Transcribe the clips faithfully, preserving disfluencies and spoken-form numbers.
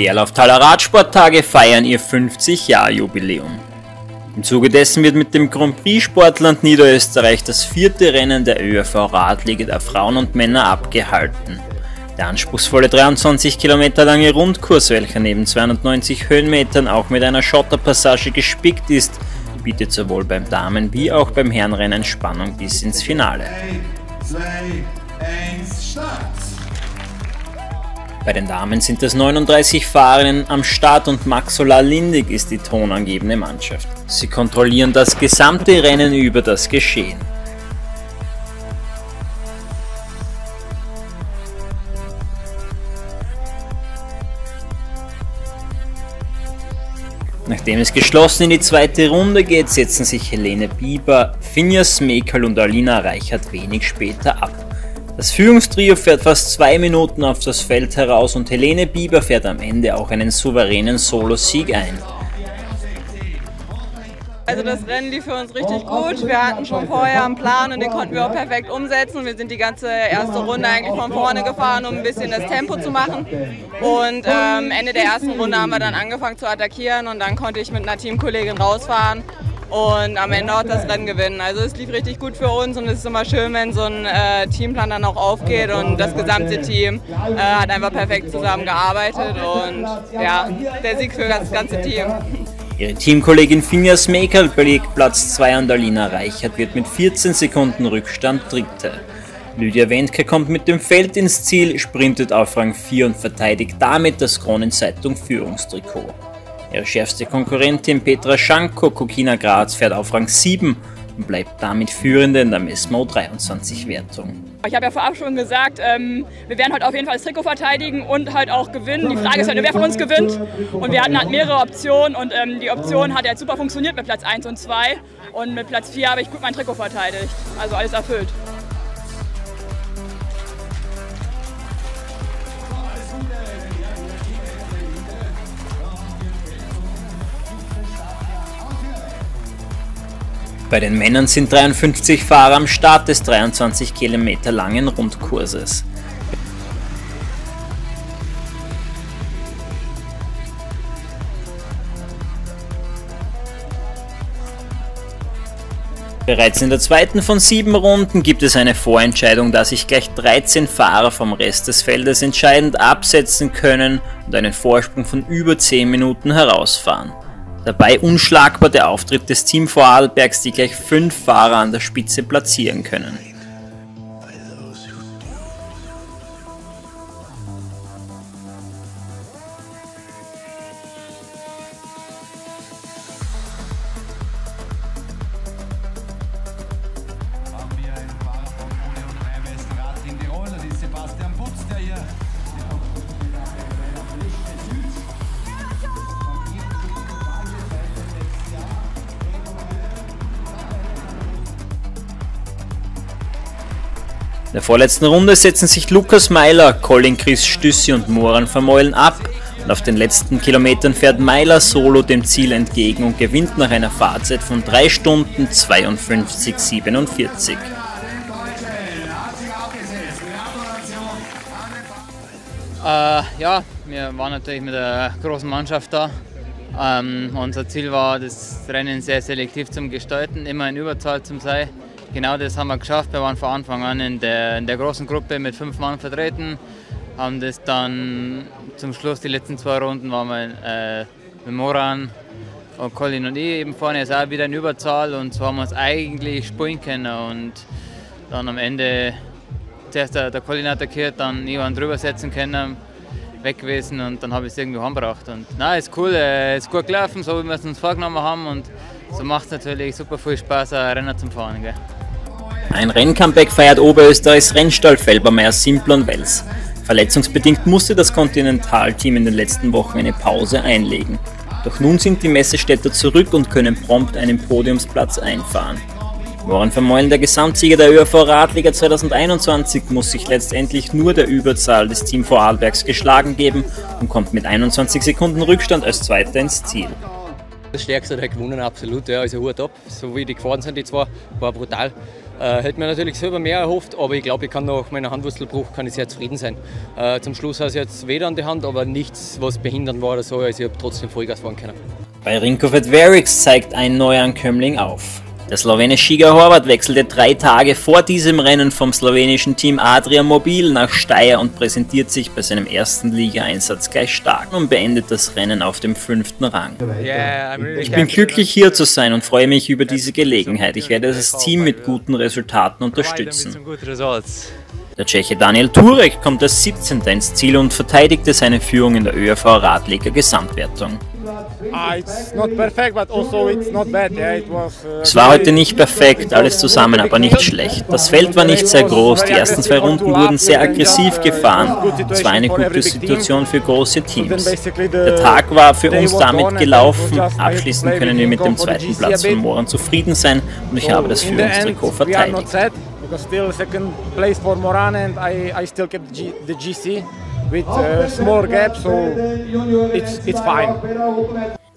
Die Erlauftaler Radsporttage feiern ihr fünfzig-Jahr-Jubiläum. Im Zuge dessen wird mit dem Grand Prix-Sportland Niederösterreich das vierte Rennen der ÖRV Radliga der Frauen und Männer abgehalten. Der anspruchsvolle dreiundzwanzig Kilometer lange Rundkurs, welcher neben zweihundertneunzig Höhenmetern auch mit einer Schotterpassage gespickt ist, bietet sowohl beim Damen- wie auch beim Herrenrennen Spannung bis ins Finale. drei, zwei, eins, Start! Bei den Damen sind es neununddreißig Fahrerinnen am Start und MAXX Solar Lindig ist die tonangebende Mannschaft. Sie kontrollieren das gesamte Rennen über das Geschehen. Nachdem es geschlossen in die zweite Runde geht, setzen sich Helena Bieber, Finja Smekal und Alina Reichert wenig später ab. Das Führungstrio fährt fast zwei Minuten auf das Feld heraus und Helene Bieber fährt am Ende auch einen souveränen Solo-Sieg ein. Also das Rennen lief für uns richtig gut. Wir hatten schon vorher einen Plan und den konnten wir auch perfekt umsetzen. Wir sind die ganze erste Runde eigentlich von vorne gefahren, um ein bisschen das Tempo zu machen. Und ähm, Ende der ersten Runde haben wir dann angefangen zu attackieren und dann konnte ich mit einer Teamkollegin rausfahren. Und am Ende auch das Rennen gewinnen. Also es lief richtig gut für uns und es ist immer schön, wenn so ein äh, Teamplan dann auch aufgeht und das gesamte Team äh, hat einfach perfekt zusammengearbeitet und ja, der Sieg für das ganze Team. Ihre Teamkollegin Finja Smekal belegt Platz zwei und Alina Reichert wird mit vierzehn Sekunden Rückstand Dritte. Lydia Wendker kommt mit dem Feld ins Ziel, sprintet auf Rang vier und verteidigt damit das Kronenzeitung-Führungstrikot. Ihre schärfste Konkurrentin Petra Zsanko, Cookina Graz, fährt auf Rang sieben und bleibt damit Führende in der Meßmer U dreiundzwanzig-Wertung. Ich habe ja vorab schon gesagt, ähm, wir werden heute auf jeden Fall das Trikot verteidigen und halt auch gewinnen. Die Frage ist halt nur, wer von uns gewinnt. Und wir hatten halt mehrere Optionen und ähm, die Option hat ja super funktioniert mit Platz eins und zwei. Und mit Platz vier habe ich gut mein Trikot verteidigt. Also alles erfüllt. Bei den Männern sind dreiundfünfzig Fahrer am Start des dreiundzwanzig Kilometer langen Rundkurses. Bereits in der zweiten von sieben Runden gibt es eine Vorentscheidung, da sich gleich dreizehn Fahrer vom Rest des Feldes entscheidend absetzen können und einen Vorsprung von über zehn Minuten herausfahren. Dabei unschlagbar der Auftritt des Team Vorarlbergs, die gleich fünf Fahrer an der Spitze platzieren können. In der vorletzten Runde setzen sich Lukas Meiler, Colin Chris Stüssi und Moran Vermeulen ab und auf den letzten Kilometern fährt Meiler solo dem Ziel entgegen und gewinnt nach einer Fahrzeit von drei Stunden zweiundfünfzig Minuten siebenundvierzig. Äh, ja, wir waren natürlich mit der großen Mannschaft da. Ähm, unser Ziel war, das Rennen sehr selektiv zu gestalten, immer in Überzahl zu sein. Genau das haben wir geschafft. Wir waren von Anfang an in der, in der großen Gruppe mit fünf Mann vertreten, haben das dann zum Schluss, die letzten zwei Runden, waren wir äh, mit Moran und Colin und ich eben vorne, ist auch wieder in Überzahl und so haben wir es eigentlich spielen können und dann am Ende zuerst der, der Colin attackiert, dann jemand drüber setzen können, weg gewesen und dann habe ich es irgendwie heimgebracht. Und na, ist cool, äh, ist gut gelaufen, so wie wir es uns vorgenommen haben und so macht es natürlich super viel Spaß, ein Rennen zu fahren. Gell? Ein Renncomeback feiert Oberösterreichs Rennstall Felbermayr-Simplon Wels. Verletzungsbedingt musste das Kontinentalteam in den letzten Wochen eine Pause einlegen. Doch nun sind die Messestädter zurück und können prompt einen Podiumsplatz einfahren. Moran Vermeulen, der Gesamtsieger der ÖRV Radliga zweitausendeinundzwanzig, muss sich letztendlich nur der Überzahl des Team Vorarlbergs geschlagen geben und kommt mit einundzwanzig Sekunden Rückstand als Zweiter ins Ziel. Das Stärkste hat halt gewonnen, absolut. Ja. Also Hut ab, so wie die gefahren sind, die zwei, war brutal. Äh, hätte mir natürlich selber mehr erhofft, aber ich glaube, ich kann nach meiner Handwurzelbruch kann ich sehr zufrieden sein. Äh, zum Schluss habe ich jetzt weder an die Hand, aber nichts, was behindern war oder so. Also ich habe trotzdem Vollgas fahren können. Bei Rinkerfett-Wegs zeigt ein Neuankömmling auf. Der slowene Sieger Horvat wechselte drei Tage vor diesem Rennen vom slowenischen Team Adria Mobil nach Steyr und präsentiert sich bei seinem ersten Ligaeinsatz gleich stark und beendet das Rennen auf dem fünften Rang. Ich bin glücklich, hier zu sein und freue mich über diese Gelegenheit. Ich werde das Team mit guten Resultaten unterstützen. Der Tscheche Daniel Turek kommt als siebzehnter ins Ziel und verteidigte seine Führung in der ÖRV Radliga Gesamtwertung. Es war heute nicht perfekt, alles zusammen, aber nicht schlecht. Das Feld war nicht sehr groß, die ersten zwei Runden wurden sehr aggressiv gefahren. Es war eine gute Situation für große Teams. Der Tag war für uns damit gelaufen. Abschließend können wir mit dem zweiten Platz von Moran zufrieden sein und ich habe das Führungstrikot verteidigt. With, uh, small gap, so it's, it's fine.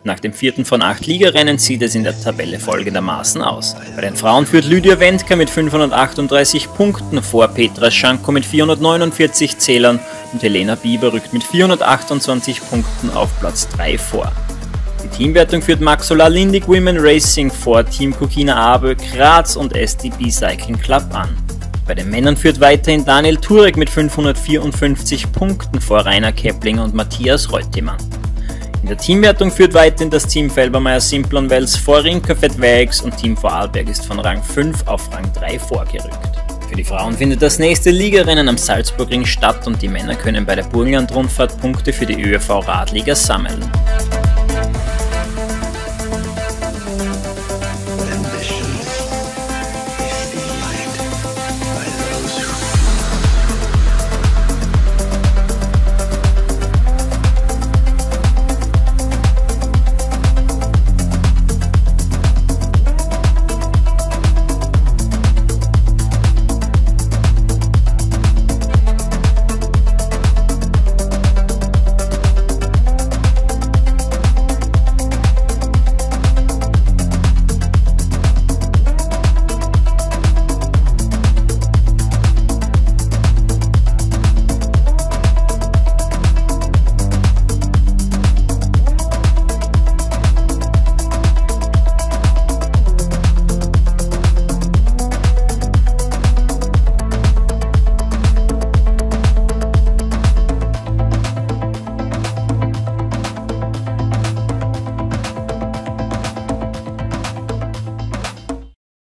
Nach dem vierten von acht Ligarennen sieht es in der Tabelle folgendermaßen aus. Bei den Frauen führt Lydia Wendker mit fünfhundertachtunddreißig Punkten vor Petra Zsanko mit vierhundertneunundvierzig Zählern und Helena Bieber rückt mit vierhundertachtundzwanzig Punkten auf Platz drei vor. Die Teamwertung führt MAXX Solar Lindig Women Racing vor Team Cookina Graz und S D B Cycling Club an. Bei den Männern führt weiterhin Daniel Turek mit fünfhundertvierundfünfzig Punkten vor Rainer Käplinger und Matthias Reutemann. In der Teamwertung führt weiterhin das Team Felbermayr-Simplon Wels vor Rinkerfett-Wegs und Team Vorarlberg ist von Rang fünf auf Rang drei vorgerückt. Für die Frauen findet das nächste Ligarennen am Salzburgring statt und die Männer können bei der Burgenland-Rundfahrt Punkte für die ÖRV Radliga sammeln.